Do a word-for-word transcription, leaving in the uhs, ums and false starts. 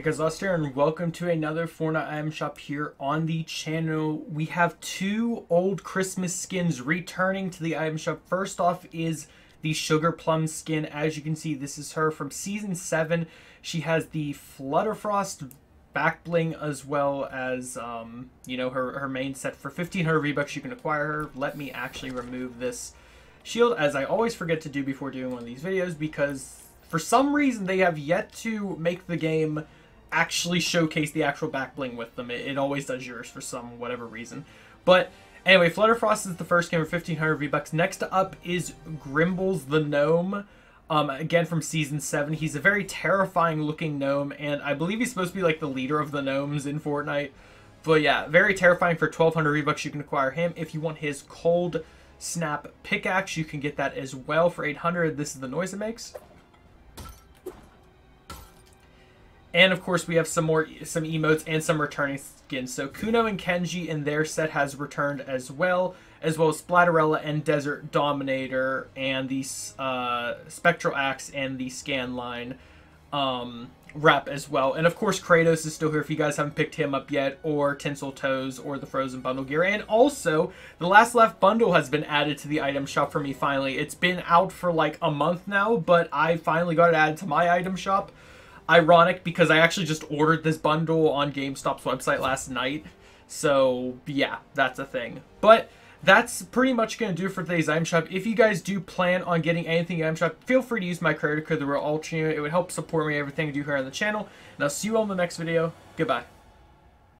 Hey guys, Luster, and welcome to another Fortnite item shop here on the channel. We have two old Christmas skins returning to the item shop. First off is the Sugar Plum skin. As you can see, this is her from season seven. She has the Flutterfrost back bling as well as, um, you know, her, her main set. For fifteen hundred V-Bucks, you can acquire her. Let me actually remove this shield, as I always forget to do before doing one of these videos, because for some reason they have yet to make the game actually showcase the actual back bling with them. It, it always does yours for some whatever reason. But anyway, Flutterfrost is the first game for fifteen hundred V-Bucks. Next up is Grimble's the Gnome, um, again from season seven. He's a very terrifying looking gnome, and I believe he's supposed to be like the leader of the gnomes in Fortnite. But yeah, very terrifying. For twelve hundred V-Bucks, you can acquire him. If you want his Cold Snap pickaxe, you can get that as well for eight hundred. This is the noise it makes. And of course, we have some more, some emotes and some returning skins. So Kuno and Kenji in their set has returned as well, as well as Splatterella and Desert Dominator and the uh, Spectral Axe and the Scanline um, Wrap as well. And of course, Kratos is still here if you guys haven't picked him up yet, or Tinsel Toes or the Frozen Bundle gear. And also, the Last Left Bundle has been added to the item shop for me finally. It's been out for like a month now, but I finally got it added to my item shop. Ironic, because I actually just ordered this bundle on GameStop's website last night. So yeah, that's a thing. But that's pretty much going to do for today's item shop. If you guys do plan on getting anything item shop, feel free to use my creator code, TheRealUltraUnit. It would help support me, everything I do here on the channel. And I'll see you all in the next video. Goodbye.